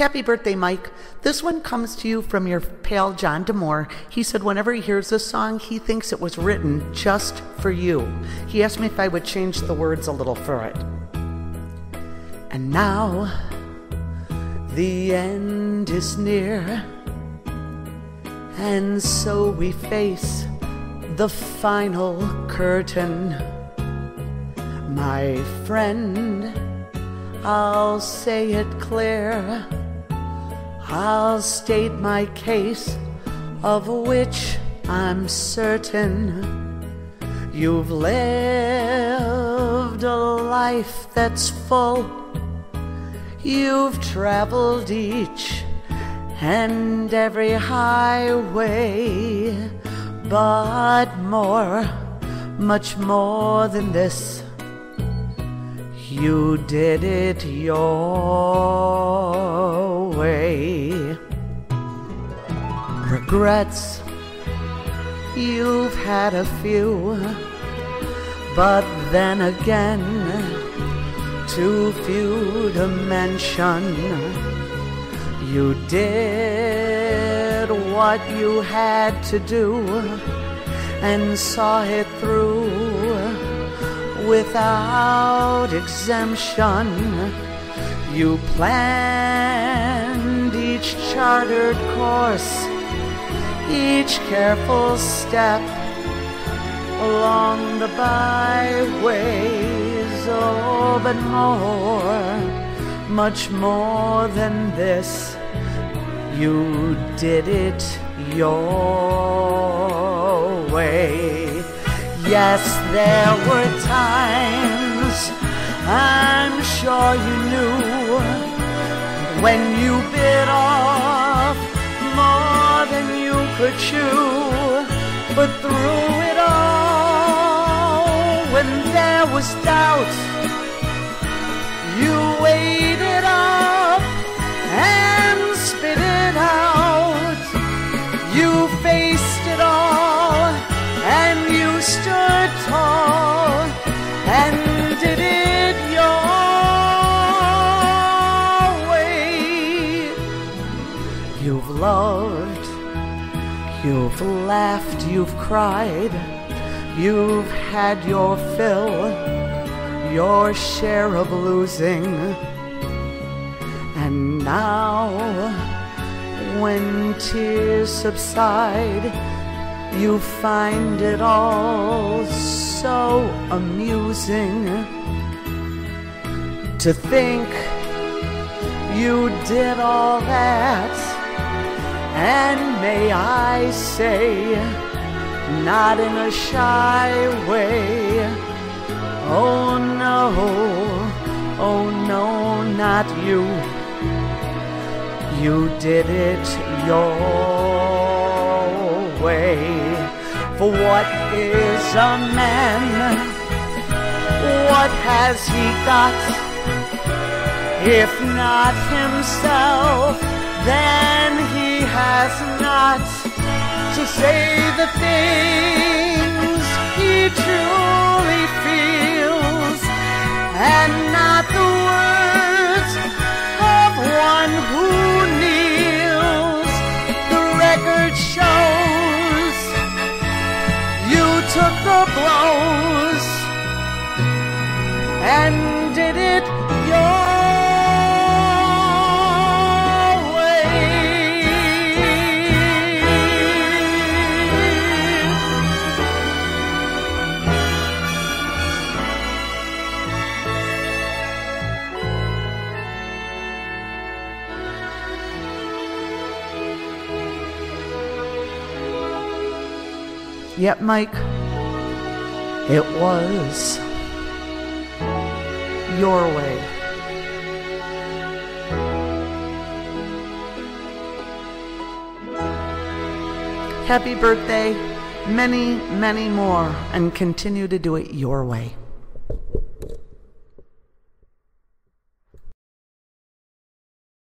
Happy birthday, Mike. This one comes to you from your pal, John Damore. He said whenever he hears this song, he thinks it was written just for you. He asked me if I would change the words a little for it. And now, the end is near, and so we face the final curtain. My friend, I'll say it clear, I'll state my case, of which I'm certain. You've lived a life that's full, you've traveled each and every highway, but more, much more than this. You did it your way. Regrets, you've had a few, but then again, too few to mention. You did what you had to do and saw it through without exemption. You planned each chartered course, each careful step along the byways. Oh, but more, much more than this. You did it your way. Yes, there were times, I'm sure you knew, when you bit off more than you could chew. But through it all, when there was doubt, you weighed it up and spit it out. You faced it all and you stood tall and did it your way. You've loved, you've laughed, you've cried, you've had your fill, your share of losing. And now, when tears subside, you find it all so amusing to think you did all that. And may I say, not in a shy way, oh no, not you. You did it your way. For what is a man? What has he got? If not himself, then he has not to say the things he truly feels, and not the words of one who kneels. The record shows took the blows and did it your way. Yep, Mike, it was your way. Happy birthday, many, many more, and continue to do it your way.